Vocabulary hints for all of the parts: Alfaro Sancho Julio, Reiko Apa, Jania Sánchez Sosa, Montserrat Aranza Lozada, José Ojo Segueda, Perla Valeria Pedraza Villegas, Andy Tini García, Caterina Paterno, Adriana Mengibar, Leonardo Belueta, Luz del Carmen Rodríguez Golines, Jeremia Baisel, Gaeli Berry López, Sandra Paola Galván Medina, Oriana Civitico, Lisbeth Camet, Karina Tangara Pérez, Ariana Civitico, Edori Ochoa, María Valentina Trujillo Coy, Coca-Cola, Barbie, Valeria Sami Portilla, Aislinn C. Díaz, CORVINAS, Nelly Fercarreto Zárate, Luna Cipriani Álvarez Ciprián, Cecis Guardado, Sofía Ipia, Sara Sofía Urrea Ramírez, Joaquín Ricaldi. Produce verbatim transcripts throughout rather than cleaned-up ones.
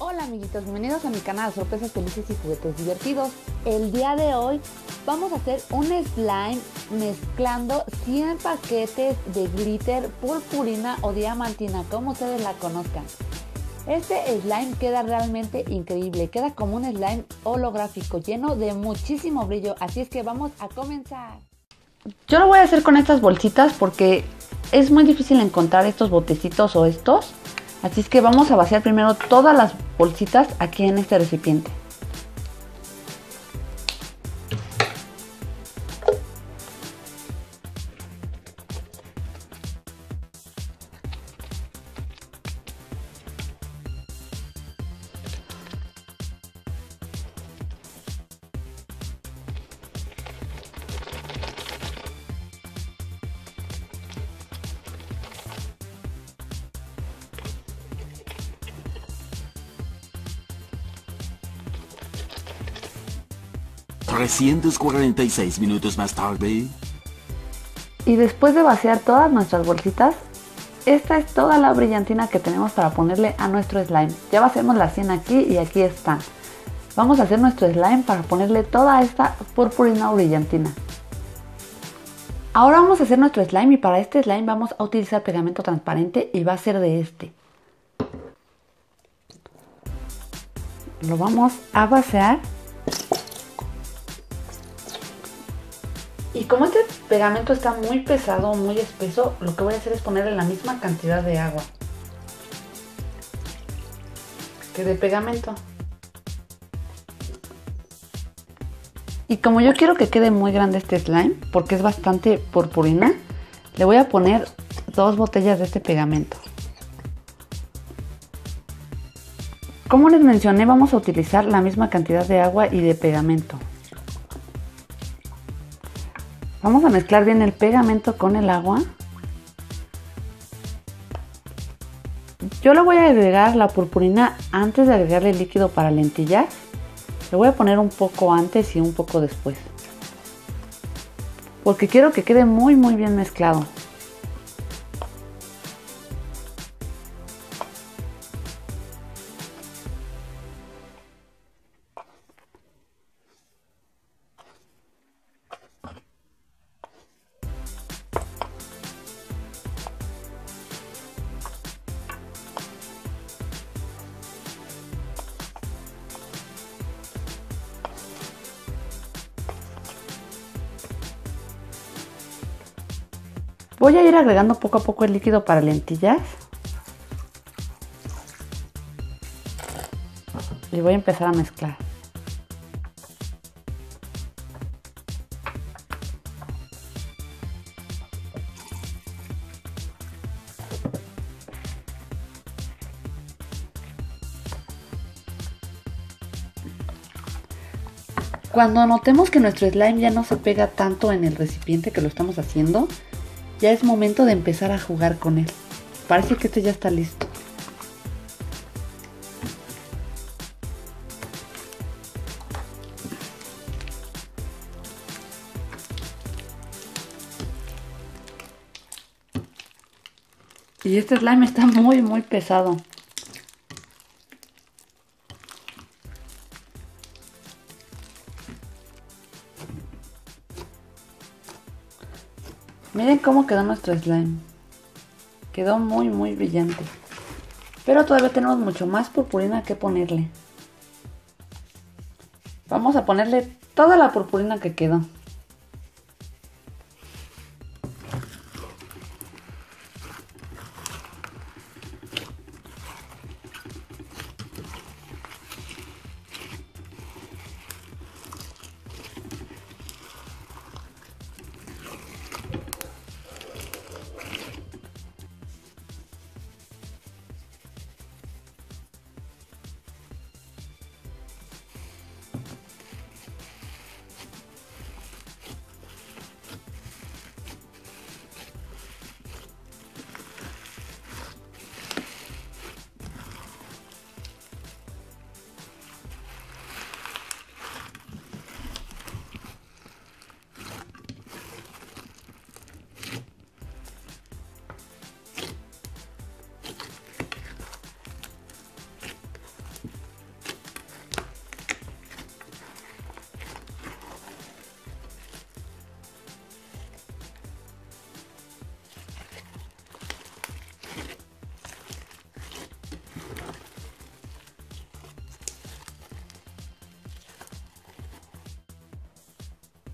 Hola amiguitos, bienvenidos a mi canal Sorpresas Felices y Juguetes Divertidos. El día de hoy vamos a hacer un slime mezclando cien paquetes de glitter, purpurina o diamantina, como ustedes la conozcan. Este slime queda realmente increíble, queda como un slime holográfico lleno de muchísimo brillo, así es que vamos a comenzar. Yo lo voy a hacer con estas bolsitas porque es muy difícil encontrar estos botecitos o estos. Así es que vamos a vaciar primero todas las bolsitas aquí en este recipiente. trescientos cuarenta y seis minutos más tarde. Y después de vaciar todas nuestras bolsitas, esta es toda la brillantina que tenemos para ponerle a nuestro slime. Ya vaciamos la cien aquí y aquí está. Vamos a hacer nuestro slime para ponerle toda esta purpurina o brillantina. Ahora vamos a hacer nuestro slime y para este slime vamos a utilizar pegamento transparente y va a ser de este. Lo vamos a vaciar. Y como este pegamento está muy pesado, muy espeso, lo que voy a hacer es ponerle la misma cantidad de agua que de pegamento. Y como yo quiero que quede muy grande este slime, porque es bastante purpurina, le voy a poner dos botellas de este pegamento. Como les mencioné, vamos a utilizar la misma cantidad de agua y de pegamento. Vamos a mezclar bien el pegamento con el agua. Yo le voy a agregar la purpurina antes de agregarle el líquido para lentillas. Le voy a poner un poco antes y un poco después, porque quiero que quede muy muy bien mezclado. Voy a ir agregando poco a poco el líquido para lentillas. Y voy a empezar a mezclar. Cuando notemos que nuestro slime ya no se pega tanto en el recipiente que lo estamos haciendo, ya es momento de empezar a jugar con él. Parece que este ya está listo. Y este slime está muy, muy pesado. Miren cómo quedó nuestro slime. Quedó muy muy brillante. Pero todavía tenemos mucho más purpurina que ponerle. Vamos a ponerle toda la purpurina que quedó.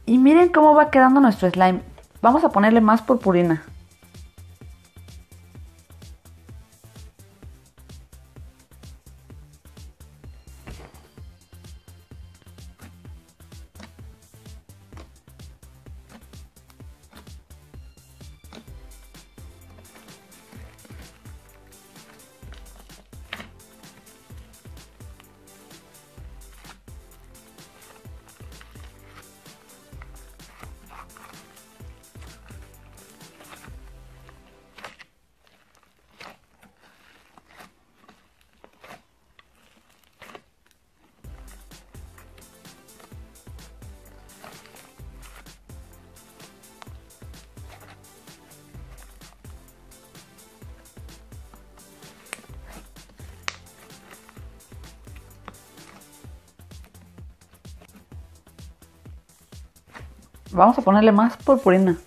Y miren cómo va quedando nuestro slime. Vamos a ponerle más purpurina. Vamos a ponerle más purpurina.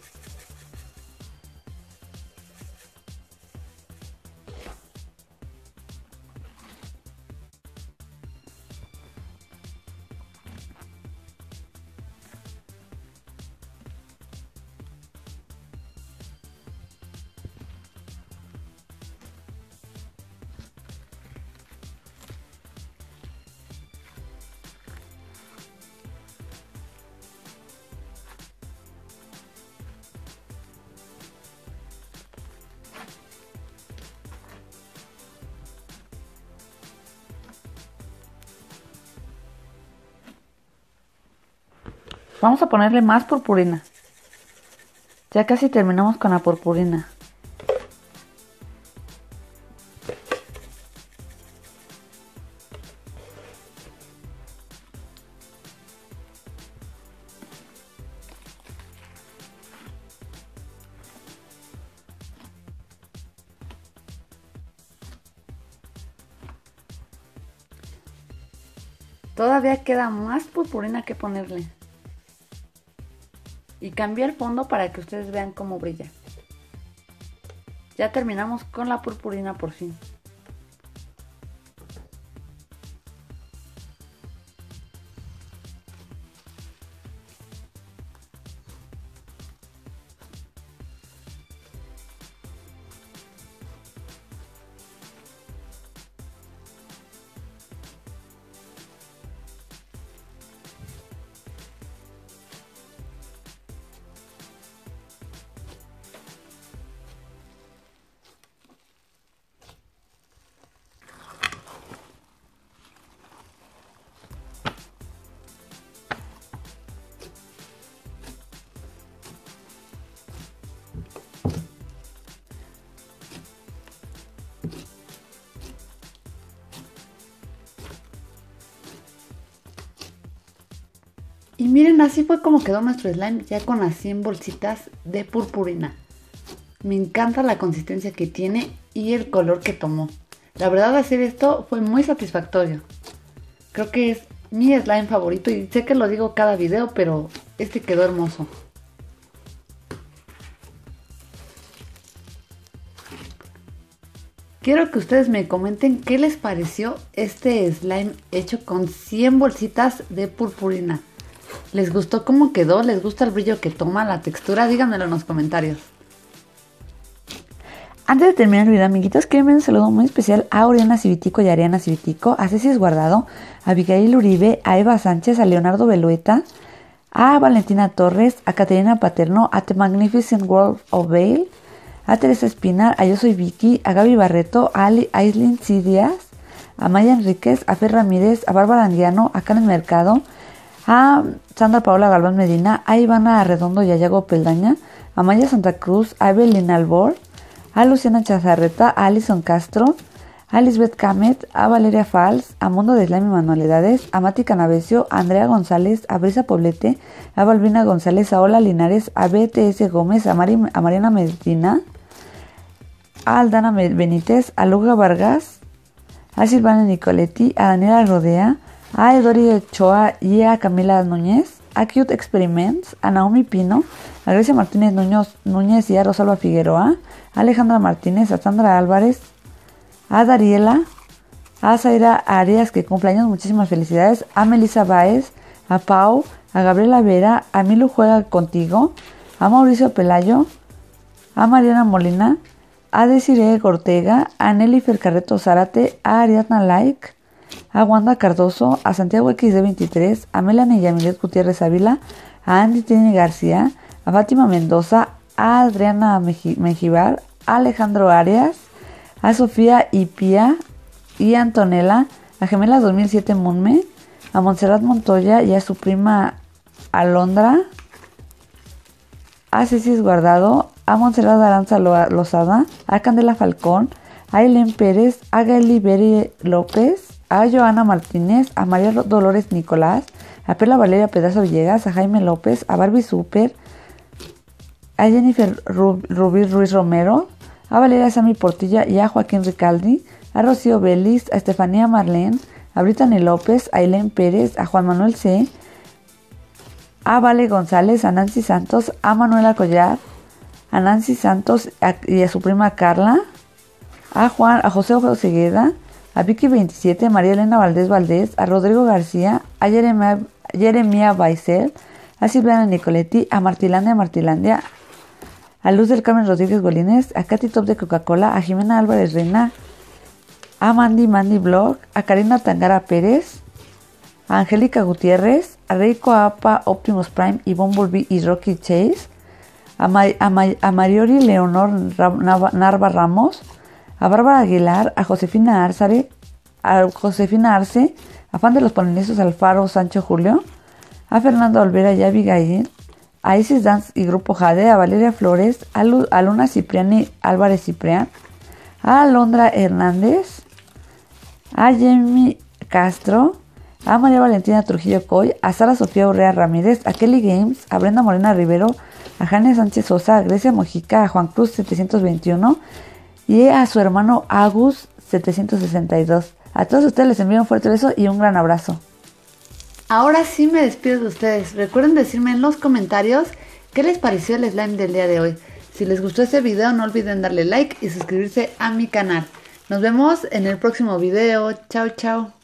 Vamos a ponerle más purpurina. Ya casi terminamos con la purpurina. Todavía queda más purpurina que ponerle. Y cambié el fondo para que ustedes vean cómo brilla. Ya terminamos con la purpurina por fin. Y miren, así fue como quedó nuestro slime ya con las cien bolsitas de purpurina. Me encanta la consistencia que tiene y el color que tomó. La verdad, hacer esto fue muy satisfactorio. Creo que es mi slime favorito y sé que lo digo cada video, pero este quedó hermoso. Quiero que ustedes me comenten qué les pareció este slime hecho con cien bolsitas de purpurina. ¿Les gustó cómo quedó? ¿Les gusta el brillo que toma, la textura? Díganmelo en los comentarios. Antes de terminar el video, amiguitos, quiero enviar un saludo muy especial a Oriana Civitico y Ariana Civitico, a Cecis Guardado, a Abigail Uribe, a Eva Sánchez, a Leonardo Belueta, a Valentina Torres, a Caterina Paterno, a The Magnificent World of Bale, a Teresa Espinar, a Yo Soy Vicky, a Gaby Barreto, a Aislinn C. Díaz, a Maya Enríquez, a Fer Ramírez, a Bárbara Anguiano, a Karen Mercado, a Sandra Paola Galván Medina, a Ivana Arredondo y a Yago Peldaña, a Maya Santa Cruz, a Evelyn Albor, a Luciana Chazarreta, a Alison Castro, a Lisbeth Camet, a Valeria Fals, a Mundo de Slime y Manualidades, a Mati Canavesio, a Andrea González, a Brisa Poblete, a Balbina González, a Ola Linares, a B T S Gómez, a, Mari, a Mariana Medina, a Aldana Benítez, a Luga Vargas, a Silvana Nicoletti, a Daniela Rodea, a Edori Ochoa y a Camila Núñez, a Cute Experiments, a Naomi Pino, a Grecia Martínez Núñez, Núñez y a Rosalba Figueroa, a Alejandra Martínez, a Sandra Álvarez, a Dariela, a Zaira Arias, que cumpleaños, muchísimas felicidades, a Melissa Báez, a Pau, a Gabriela Vera, a Milu Juega Contigo, a Mauricio Pelayo, a Mariana Molina, a Desiree Ortega, a Nelly Fercarreto Zárate, a Ariadna Like, a Wanda Cardoso, a Santiago equis de veintitrés, a Melanie Yamilet Gutiérrez Ávila, a Andy Tini García, a Fátima Mendoza, a Adriana Mengibar, a Alejandro Arias, a Sofía Ipia y a Antonella, a Gemelas dos mil siete Munme, a Montserrat Montoya y a su prima Alondra, a Cecis Guardado, a Montserrat Aranza Lozada, a Candela Falcón, a Helen Pérez, a Gaeli Berry López, a Joana Martínez, a María Dolores Nicolás, a Perla Valeria Pedraza Villegas, a Jaime López, a Barbie Super, a Jennifer Rubí Ruiz Romero, a Valeria Sami Portilla y a Joaquín Ricaldi, a Rocío Vélez, a Estefanía Marlén, a Brittany López, a Ailén Pérez, a Juan Manuel C., a Vale González, a Nancy Santos, a Manuela Collar, a Nancy Santos y a su prima Carla, a Juan, a José Ojo Segueda, a Vicky veintisiete, María Elena Valdés Valdés, a Rodrigo García, a Jeremia, Jeremia Baisel, a Silvana Nicoletti, a Martilandia Martilandia, a Luz del Carmen Rodríguez Golines, a Katy Top de Coca-Cola, a Jimena Álvarez Reina, a Mandy Mandy Blog, a Karina Tangara Pérez, a Angélica Gutiérrez, a Reiko Apa, Optimus Prime y Bumblebee y Rocky Chase, a, Ma- a, Ma- a Mariori Leonor Ra- Narva Ramos, a Bárbara Aguilar, a Josefina Arzare, a Josefina Arce, a Fan de los Polinesios Alfaro Sancho Julio, a Fernando Olvera y Abigail, a Isis Dance y Grupo Jade, a Valeria Flores, a, Lu- a Luna Cipriani Álvarez Ciprián, a Alondra Hernández, a Jamie Castro, a María Valentina Trujillo Coy, a Sara Sofía Urrea Ramírez, a Kelly Games, a Brenda Morena Rivero, a Jania Sánchez Sosa, a Grecia Mojica, a Juan Cruz setecientos veintiuno y a su hermano Agus setecientos sesenta y dos. A todos ustedes les envío un fuerte beso y un gran abrazo. Ahora sí me despido de ustedes. Recuerden decirme en los comentarios qué les pareció el slime del día de hoy. Si les gustó este video, no olviden darle like y suscribirse a mi canal. Nos vemos en el próximo video. Chao, chao.